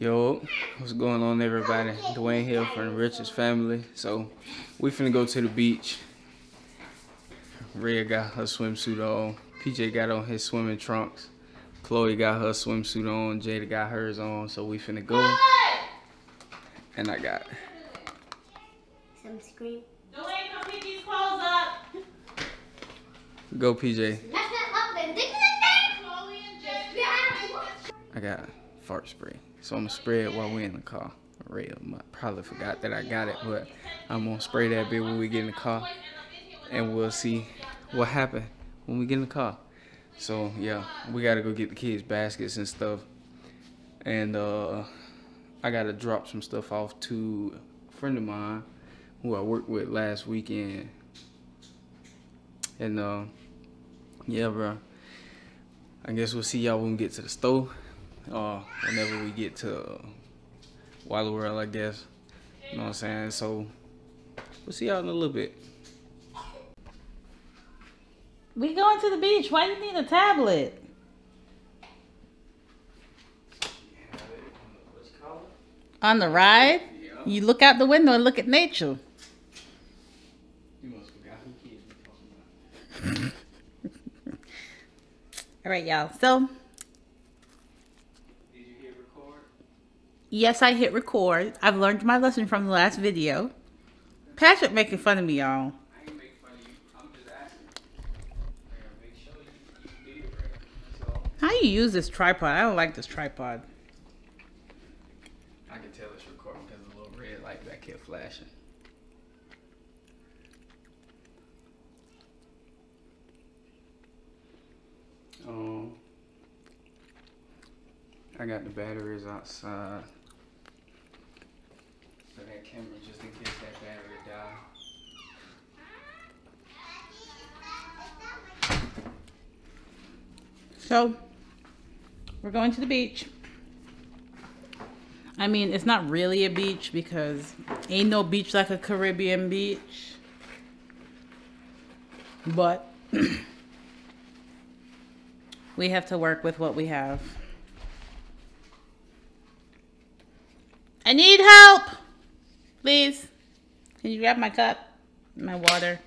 Yo, what's going on, everybody? Dowayne here from The Richards Family. So, we finna go to the beach. Rhea got her swimsuit on. PJ got on his swimming trunks. Chloe got her swimsuit on. Jada got hers on. So, we finna go. And I got some screen. Dowayne, come pick these clothes up. Go, PJ. I got fart spray, so I'm gonna spray it while we're in the car. Real, probably forgot that I got it, but I'm gonna spray that bit when we get in the car, and we'll see what happens when we get in the car. So yeah, we gotta go get the kids' baskets and stuff, and I gotta drop some stuff off to a friend of mine who I worked with last weekend, and yeah, bro. I guess we'll see y'all when we get to the store. Whenever we get to Wild World, I guess. You know what I'm saying? So, we'll see y'all in a little bit. We going to the beach. Why do you need a tablet? On the ride? Yeah. You look out the window and look at nature. You must forgot who kids were talking about. All right, y'all. So, did you hit record? Yes, I hit record. I've learned my lesson from the last video. Patrick making fun of me, y'all. I ain't making fun of you. I'm just asking. Make sure you did it right. So, how you use this tripod? I don't like this tripod. I can tell it's recording because the little red light that kept flashing. I got the batteries outside for that camera just in case that battery dies. So, we're going to the beach. I mean, it's not really a beach because ain't no beach like a Caribbean beach. But we have to work with what we have. I need help, please. Can you grab my cup, my water?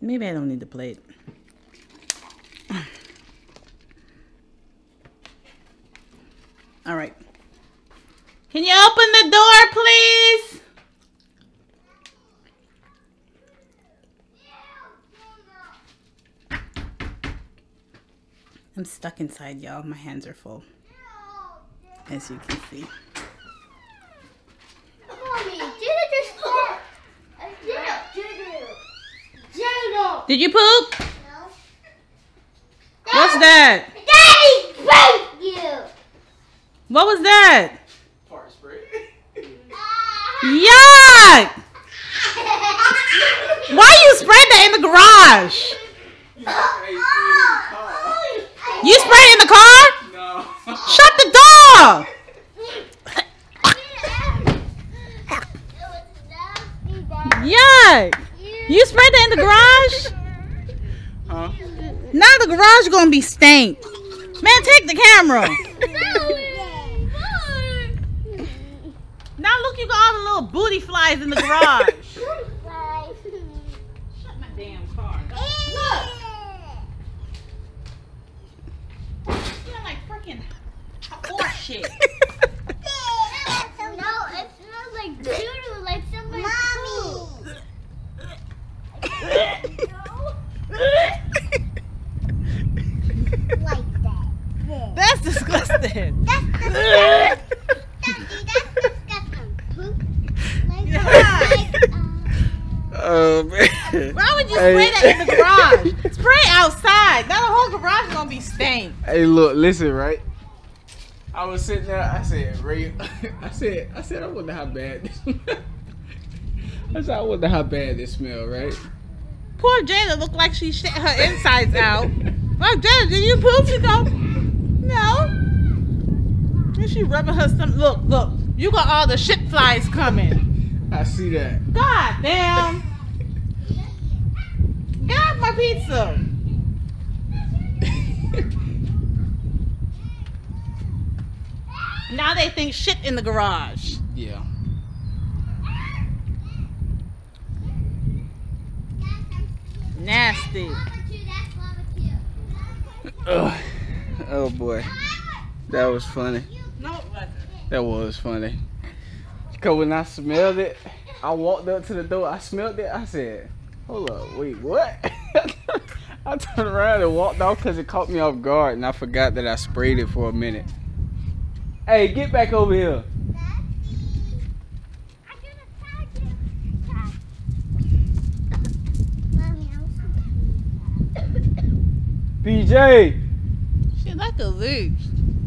Maybe I don't need the plate. All right. Can you open the door, please? I'm stuck inside, y'all. My hands are full, as you can see. Did you poop? No. What's that? Daddy broke you. What was that? Fart spray. Yuck! Why you sprayed that in the garage? You spray in the car? No. Shut the door! Yeah. You sprayed that in the garage? Huh? Now the garage gonna be stank. Man, take the camera. Now look, you got all the little booty flies in the garage. Shut my damn car. Look. Shit. No, it smells like doo-doo, like somebody pooped. Like that. That's disgusting. That's disgusting. That's disgusting. Poop. Like that. Like, oh man. Why would you spray that in the garage? Spray outside. Now the whole garage is gonna be stained. Hey, look, listen, right? I was sitting there, I said, Ray, I wonder how bad this I wonder how bad this smell, right? Poor Jada looked like she shit her insides out. Oh, Jada, did you poop? She go, no. And she rubbing her stomach. Look, look, you got all the shit flies coming. I see that. God damn. Got my pizza. Now they think shit in the garage. Yeah. Nasty. Oh, oh boy. That was funny. No, it wasn't. That was funny. Because when I smelled it, I walked up to the door, I smelled it, I said, hold up, wait, what? I turned around and walked off because it caught me off guard and I forgot that I sprayed it for a minute. Hey, get back over here. PJ! She like a leech.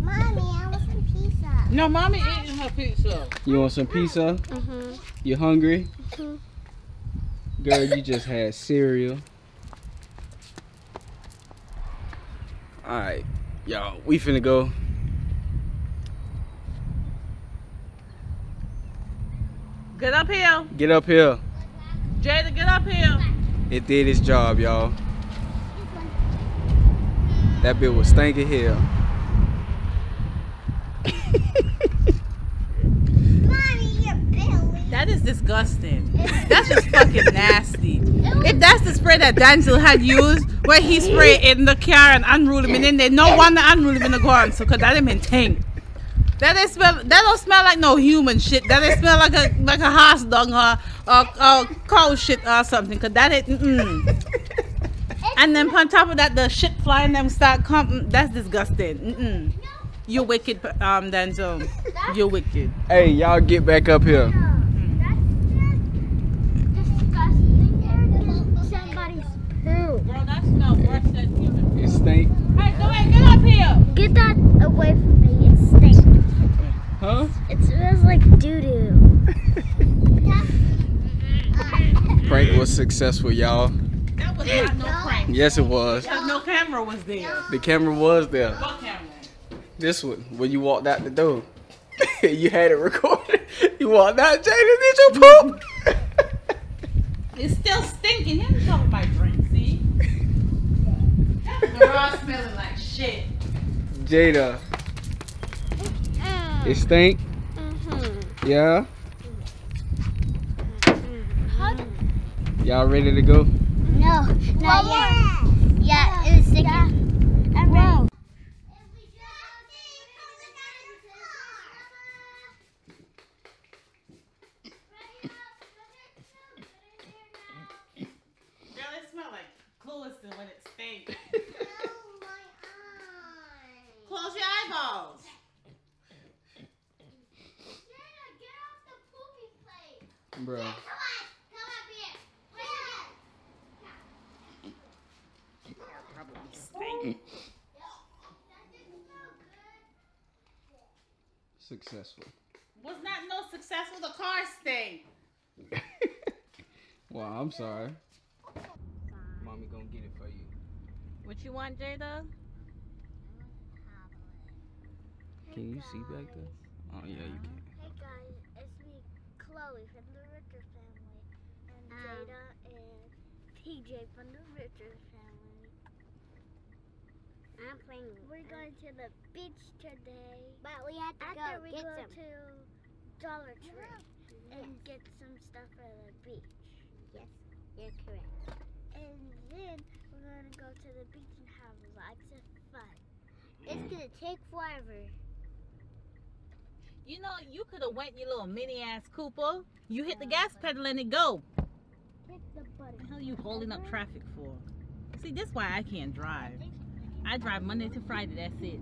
Mommy, I want some pizza. No, Mommy eating her pizza. You want some pizza? Mm-hmm. You hungry? Mm-hmm. Girl, you just had cereal. Alright, y'all, we finna go. Get up here. Get up here. Jada, get up here. It did its job, y'all. That bit was stinking hell. Mommy, your belly. That is disgusting. That's just fucking nasty. If that's the spray that Daniel had used, where he sprayed in the car and unruly men in there, no wonder unruly men are gone, so cause that didn't think. That don't smell like no human shit. That it smell like a horse dung or cow shit or something, cause that it And then on top of that, the shit flying them start coming. That's disgusting. Mm-mm. You're wicked, Denzel. You're wicked. Hey, y'all get back up here. That's disgusting. Somebody's poo. Girl, that's not worse than human poo. It stinks. Hey, go ahead, get up here. Get that away from me. It stinks. Huh? It smells like doo-doo. Prank was successful, y'all. That was not no prank. Yes, it was. Because no camera was there. The camera was there. What camera? This one. When you walked out the door, you had it recorded. You walked out, Jaden, did you poop? It's still stinking. He didn't cover my drink, see? We're all smelling like shit. Jada. It stink? Mm-hmm. Yeah? Mm-hmm. Y'all ready to go? No, not yet. Yeah, it was sticking. Yeah. I'm ready. Girl, it smelled like Clueless when it stinks. Close your eyeballs. Jenna, get off the poopy plate. Bro. Successful. Was not no successful, the car stayed. Wow, I'm sorry. Mommy gonna get it for you. What you want, Jada? Can you see back there? Oh yeah, you can. Hey guys, it's me, Chloe from the Richards family. And Jada and PJ from the Richards family. I'm playing. We're going to the beach today. But we have to go to Dollar Tree and get some stuff for the beach. Yes, you're correct. And then we're going to go to the beach and have lots of fun. It's going to take forever. You know, you could have went your little mini-ass Cooper. You hit the gas pedal and it go. Hit the button. What the hell are you holding up traffic for? See, this is why I can't drive. I drive Monday to Friday, that's it.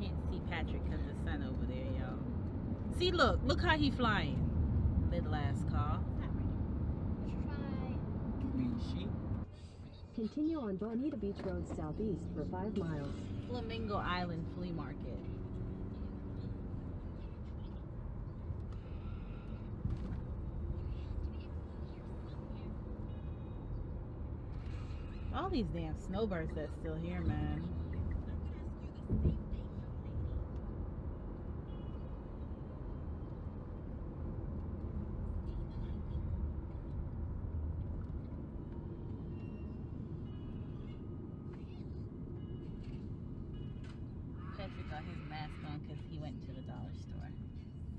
Can't see Patrick because the sun over there, y'all. See, look. Look how he flying. Little ass car. Continue on Bonita Beach Road southeast for 5 miles. Flamingo Island Flea Market. All these damn snowbirds that's still here, man.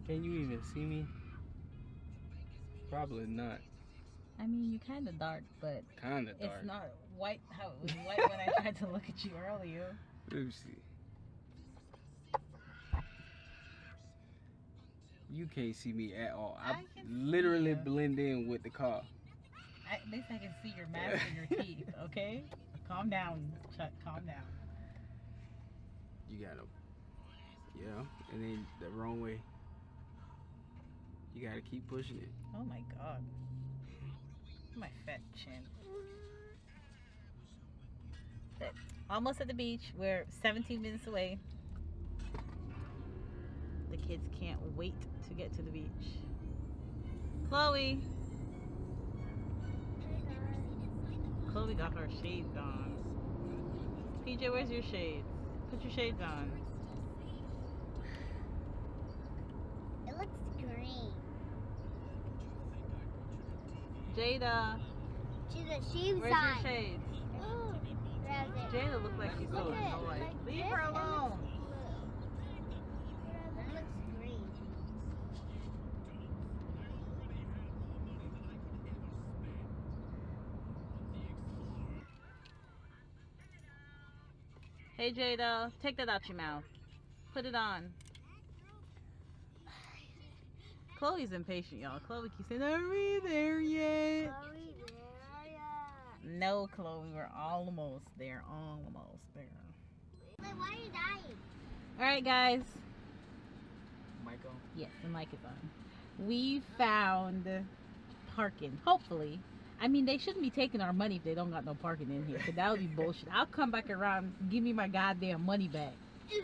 Can you even see me? Probably not. I mean, you're kind of dark, but it's not white how it was white when I tried to look at you earlier. Oopsie. You can't see me at all. I literally blend in with the car. At least I can see your mask and your teeth, okay? Calm down, Chuck. Calm down. You gotta, yeah, and then the wrong way. You gotta keep pushing it. Oh my god. My fat chin. But almost at the beach. We're 17 minutes away. The kids can't wait to get to the beach. Chloe. Chloe got her shades on. PJ, where's your shades? Put your shades on. It looks great. Jada. She got shades on. Where's your shades? Oh, Jada looks like she's going to like, leave her alone. Hey Jada, take that out your mouth. Put it on. Chloe's impatient, y'all. Chloe keeps saying, "Are we there yet?" No, Chloe, we're almost there. Almost there. Wait, why are you dying? All right, guys. Michael. Yes, the mic is on. We found parking. Hopefully. I mean, they shouldn't be taking our money if they don't got no parking in here. Cause that would be bullshit. I'll come back around. Give me my goddamn money back,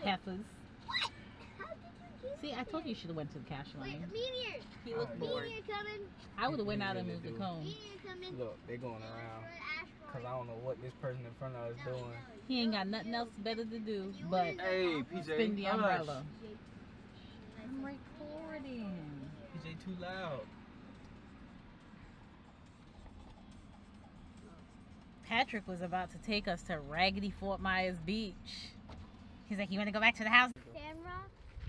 heifers. What? How did you get I told you you should have went to the cash line. Wait, Meteor. He looked bored. Meteor coming. I would have went out and moved the cone. Meteor coming. Look, they're going around. Cause I don't know what this person in front of us doing. He ain't got nothing else better to do but spin the umbrella. I'm recording. PJ, too loud. Patrick was about to take us to raggedy Fort Myers Beach. He's like, you want to go back to the house? Sandra?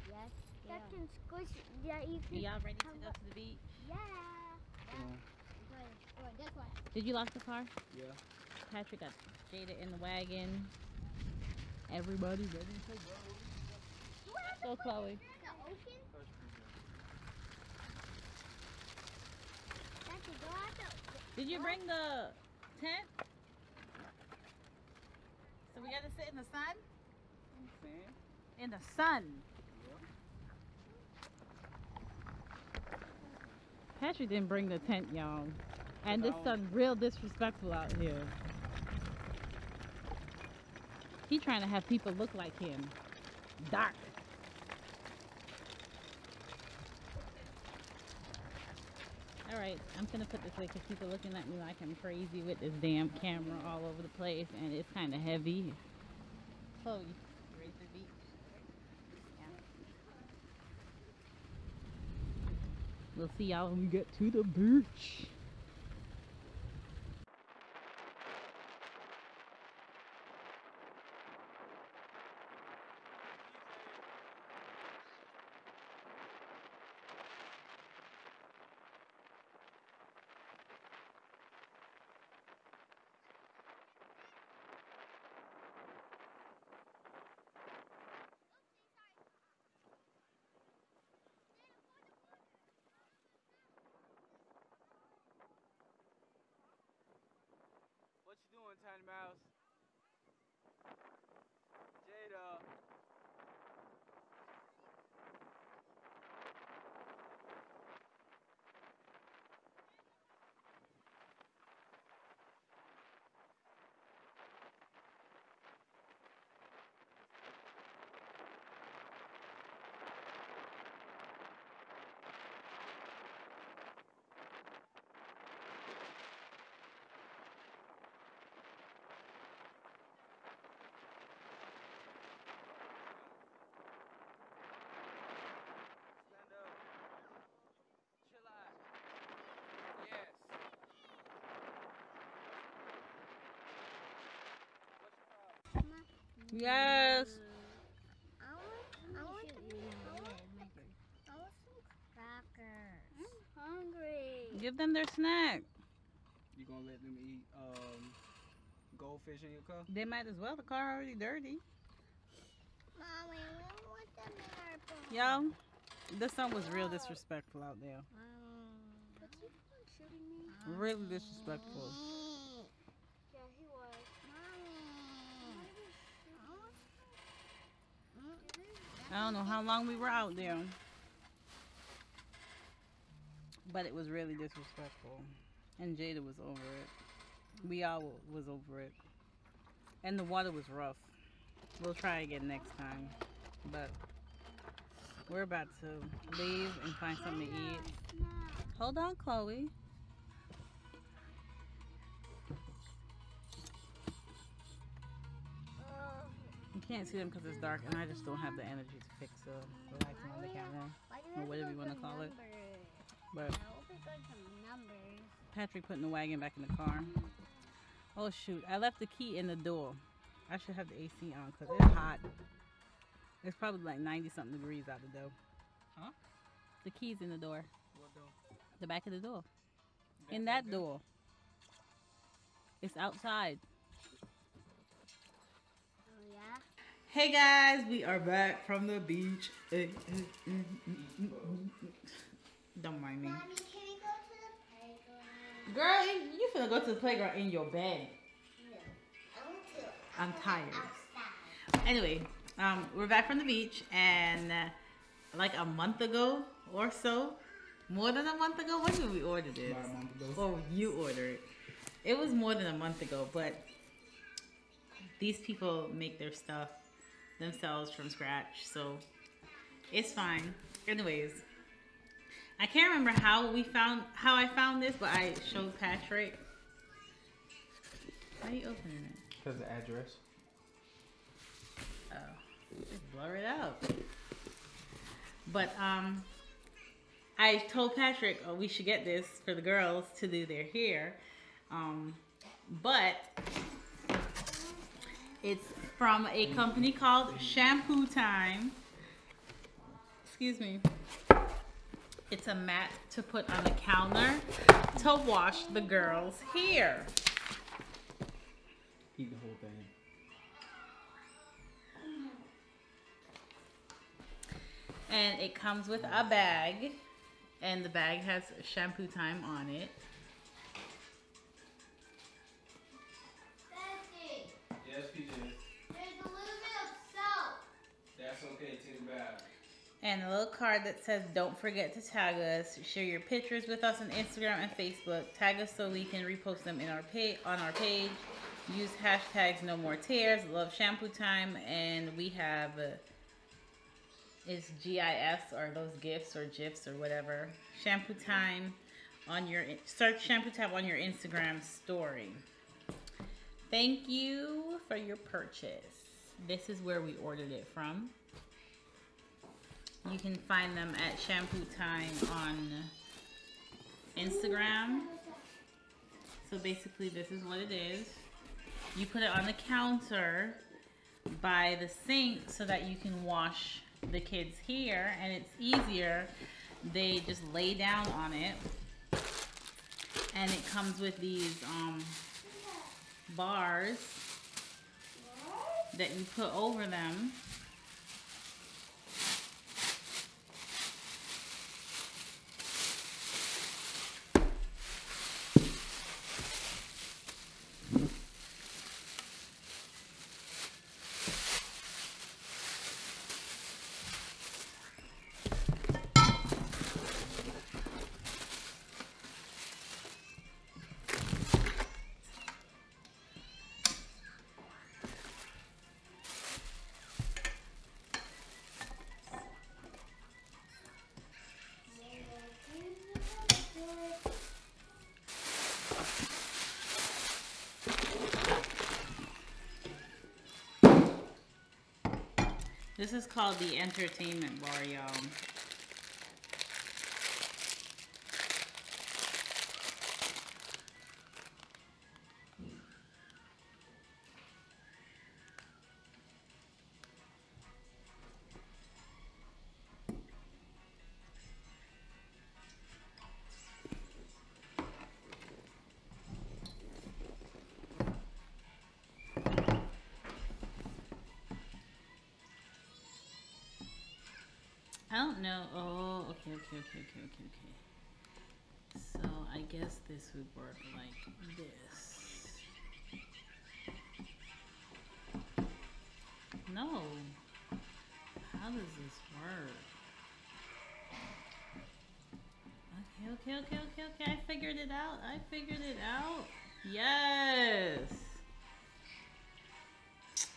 Yes. Captain Squish, yeah, you can. Y'all ready to go to the beach? Yeah. Did you lock the car? Yeah. Patrick got Jada in the wagon. Everybody ready to go. So Chloe. The ocean? Did you bring the tent? So we gotta sit in the sun? Okay. In the sun. Yeah. Patrick didn't bring the tent, y'all. And this sun real disrespectful out here. He trying to have people look like him. Dark. Alright, I'm gonna put this way because people looking at me like I'm crazy with this damn camera all over the place and it's kind of heavy. Chloe, you ready to the beach? Yeah. We'll see y'all when we get to the beach. What you doing, Tiny Mouse? Jada. Yes. I want some Give them their snack. You gonna let them eat goldfish in your car? They might as well. The car already dirty. Mommy, we want them in our bowl. Yo, the sun was real disrespectful out there. But you weren't shooting me. Really disrespectful. Yeah, he was. Mommy. I don't know how long we were out there, but it was really disrespectful. And Jada was over it. We all was over it. And the water was rough. We'll try again next time. But we're about to leave and find something to eat. Hold on, Chloe. You can't see them because it's dark, and I just don't have the energy to fix the lights on the camera, or whatever you want to call it. But Patrick putting the wagon back in the car. Oh shoot, I left the key in the door. I should have the AC on because it's hot. It's probably like 90 something degrees out the door. Huh? The key's in the door. What door? The back of the door. In that door. It's outside. Oh yeah. Hey guys, we are back from the beach. Don't mind me. Mommy, can we go to the playground? Girl, you finna go to the playground in your bed. No, I'm tired. Outside. Anyway, we're back from the beach, and like a month ago or so, more than a month ago, when did we order this? About a month ago. Oh, you ordered it. It was more than a month ago, but these people make their stuff themselves from scratch, so it's fine. Anyways. I can't remember how I found this, but I showed Patrick. Why are you opening it? Because the address. Oh, just blur it out. But I told Patrick, oh, we should get this for the girls to do their hair. But it's from a company called Shampoo Time. Excuse me. It's a mat to put on the counter to wash the girls' hair. Eat the whole thing. And it comes with a bag, and the bag has Shampoo Time on it. Daddy. Yes, PJ. There's a little bit of soap. That's okay, take a bath. And a little card that says, don't forget to tag us. Share your pictures with us on Instagram and Facebook. Tag us so we can repost them in our on our page. Use hashtags no more tears, love Shampoo Time, and we have, it's GIFs or those GIFs or GIFs or whatever. Shampoo Time on your, search Shampoo Time on your Instagram story. Thank you for your purchase. This is where we ordered it from. You can find them at Shampoo Time on Instagram. So basically this is what it is. You put it on the counter by the sink so that you can wash the kids' hair, and it's easier. They just lay down on it, and it comes with these bars that you put over them. This is called the entertainment bar, y'all. I don't know. Oh, okay. So I guess this would work like this. No. How does this work? Okay. I figured it out. Yes.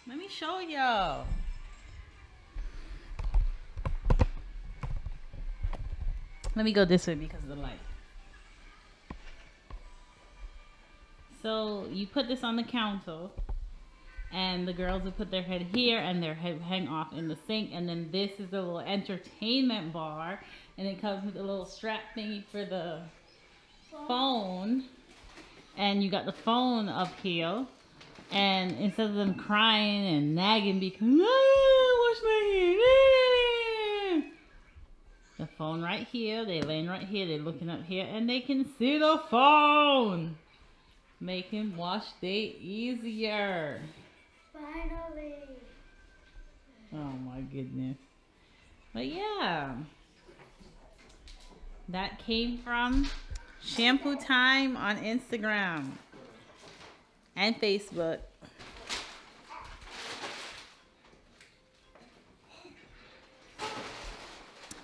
Let me show y'all. Let me go this way because of the light. So you put this on the counter and the girls will put their head here and their head hang off in the sink. And then this is the little entertainment bar and it comes with a little strap thingy for the phone. And you got the phone up here. And instead of them crying and nagging because, wash my hair. The phone right here, they're laying right here, they're looking up here, and they can see the phone. Making wash day easier. Finally. Oh my goodness. But yeah. That came from Shampoo Time on Instagram and Facebook.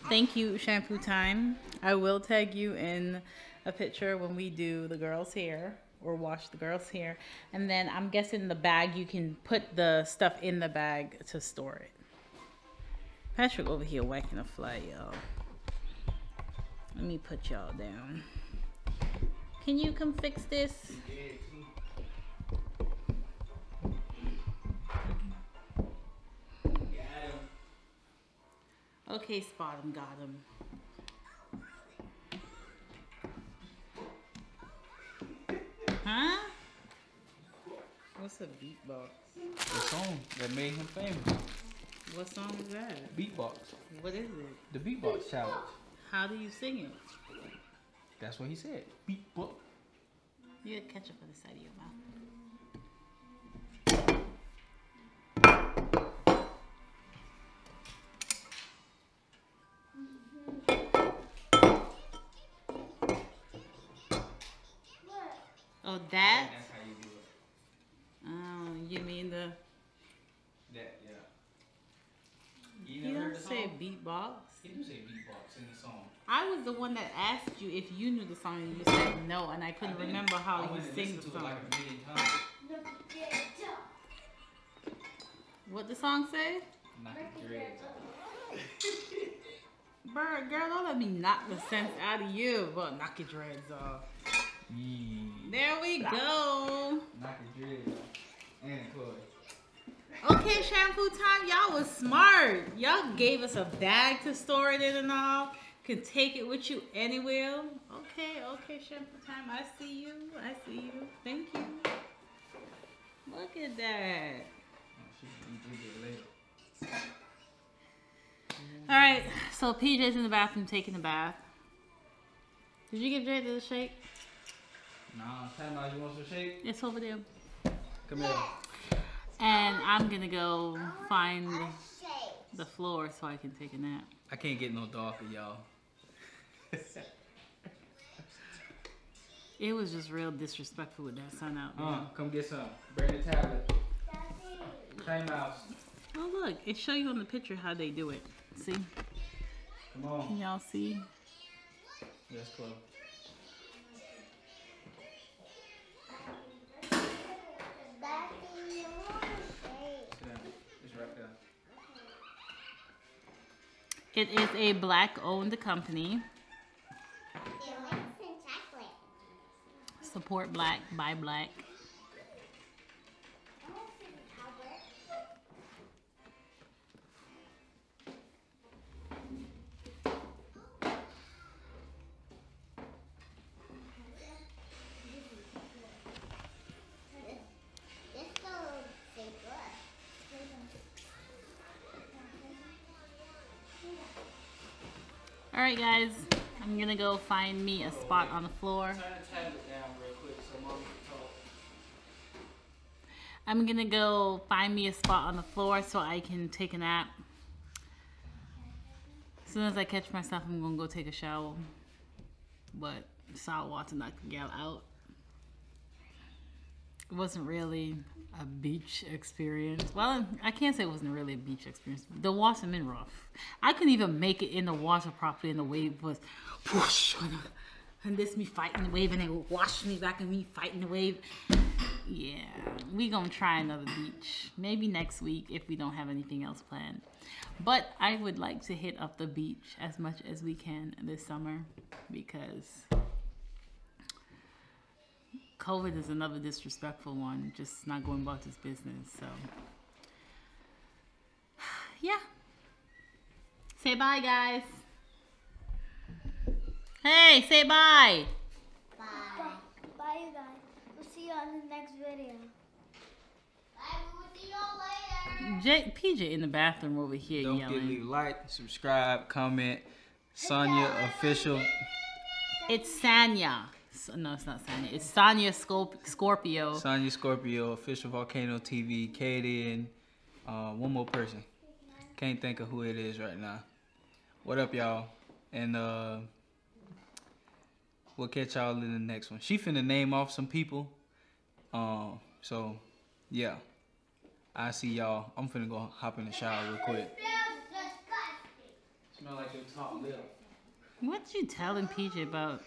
Thank you, Shampoo Time. I will tag you in a picture when we do the girls' hair or wash the girls' hair. And then I'm guessing the bag, you can put the stuff in the bag to store it. Patrick over here whacking a fly, y'all. Let me put y'all down. Can you come fix this? Okay, spot him, got him. Huh? What's a beatbox? The song that made him famous. What song is that? Beatbox. What is it? The Beatbox Challenge. How do you sing it? That's what he said. Beatbox. You gotta catch up on the side of your mouth. Oh, that? That's how you do it. Oh, you mean the... That, yeah. You don't say beatbox? You do say beatbox in the song. I was the one that asked you if you knew the song and you said no, and I couldn't remember how you sing the song. What the song say? Knock your dreads off. Bird, girl, don't let me knock the sense out of you. Well, knock your dreads off. There we go. Okay, Shampoo Time. Y'all was smart. Y'all gave us a bag to store it in and all. Can take it with you anywhere. Okay, Shampoo Time. I see you. Thank you. Look at that. All right. So PJ's in the bathroom taking a bath. Did you give Jada the shake? Nah, Santa, you want some shake? It's over there. Come here. And I'm gonna go find the floor so I can take a nap. I can't get no darker, y'all. It was just real disrespectful with that sun out there. Come get some. Bring the tablet. Same house. Oh look, it show you on the picture how they do it. See? Come on. Can y'all see? Yes, Chloe. It is a black-owned company. It likes some chocolate. Support black, buy black. Alright guys, I'm gonna go find me a spot on the floor. I'm gonna go find me a spot on the floor so I can take a nap. As soon as I catch myself, I'm gonna go take a shower. But salt water knocked the gal out. It wasn't really a beach experience. Well, I can't say it wasn't really a beach experience. The water been rough. I couldn't even make it in the water properly, and the wave was whoosh, and this me fighting the wave, and they would wash me back, and me fighting the wave. Yeah, we gonna try another beach. Maybe next week if we don't have anything else planned. But I would like to hit up the beach as much as we can this summer, because COVID is another disrespectful one, just not going about this business. So yeah, say bye, guys. Hey, say bye. Bye. Bye, you guys. We'll see you on the next video. Bye, we'll see y'all later. PJ in the bathroom over here yelling. Don't forget to leave like, subscribe, comment. Sanya Official. It's Sanya. No, it's not Sanya. It's Sanya Scorpio. Sanya Scorpio, Official Volcano TV, Kadian, one more person. Can't think of who it is right now. What up, y'all? And we'll catch y'all in the next one. She finna name off some people. So, yeah. I see y'all. I'm finna go hop in the shower real quick. Smell like your top lip. What you telling PJ about?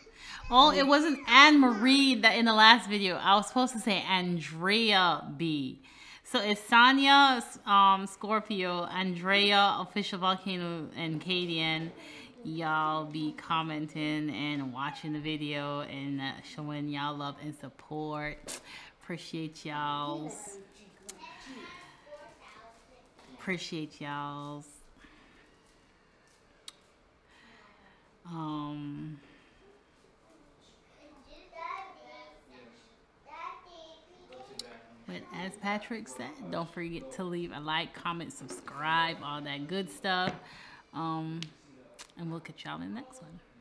Oh, it wasn't Anne Marie that in the last video. I was supposed to say Andrea B. So it's Sanya Scorpio, Andrea Official Volcano, and Kadian. Y'all be commenting and watching the video and showing y'all love and support. Appreciate y'all's. Appreciate y'all's. But as Patrick said, don't forget to leave a like, comment, subscribe, all that good stuff. And we'll catch y'all in the next one.